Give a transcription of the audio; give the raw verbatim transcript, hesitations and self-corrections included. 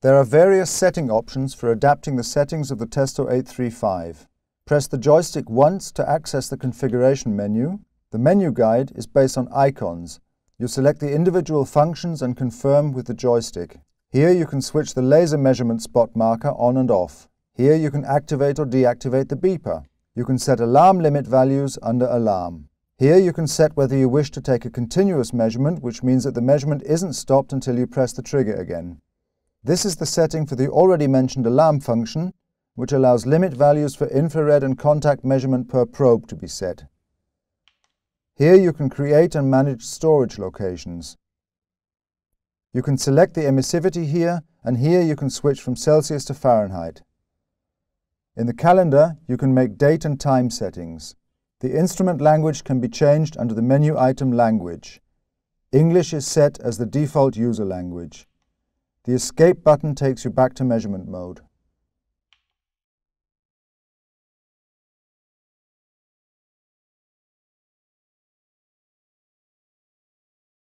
There are various setting options for adapting the settings of the Testo eight three five. Press the joystick once to access the configuration menu. The menu guide is based on icons. You select the individual functions and confirm with the joystick. Here you can switch the laser measurement spot marker on and off. Here you can activate or deactivate the beeper. You can set alarm limit values under alarm. Here you can set whether you wish to take a continuous measurement, which means that the measurement isn't stopped until you press the trigger again. This is the setting for the already mentioned alarm function, which allows limit values for infrared and contact measurement per probe to be set. Here you can create and manage storage locations. You can select the emissivity here, and here you can switch from Celsius to Fahrenheit. In the calendar, you can make date and time settings. The instrument language can be changed under the menu item Language. English is set as the default user language. The escape button takes you back to measurement mode.